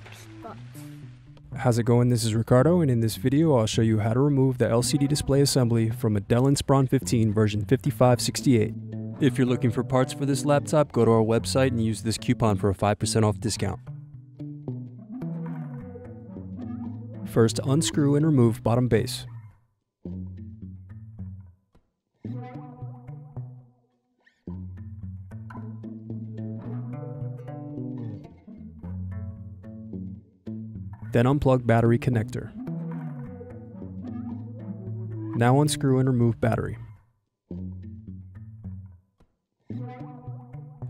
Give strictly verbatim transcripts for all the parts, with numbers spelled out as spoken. Xbox. How's it going? This is Ricardo, and in this video I'll show you how to remove the L C D display assembly from a Dell Inspiron fifteen version fifty-five sixty-eight. If you're looking for parts for this laptop, go to our website and use this coupon for a five percent off discount. First, unscrew and remove bottom base. Then unplug battery connector. Now unscrew and remove battery.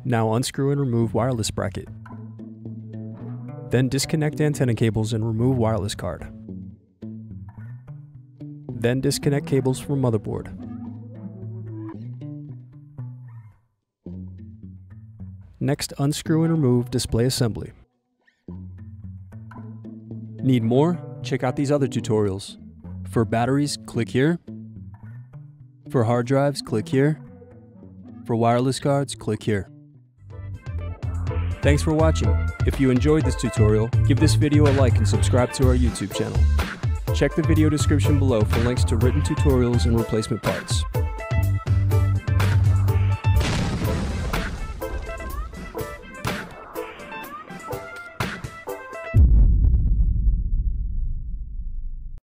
Now unscrew and remove wireless bracket. Then disconnect antenna cables and remove wireless card. Then disconnect cables from motherboard. Next, unscrew and remove display assembly. Need more? Check out these other tutorials. For batteries, click here. For hard drives, click here. For wireless cards, click here. Thanks for watching. If you enjoyed this tutorial, give this video a like and subscribe to our YouTube channel. Check the video description below for links to written tutorials and replacement parts.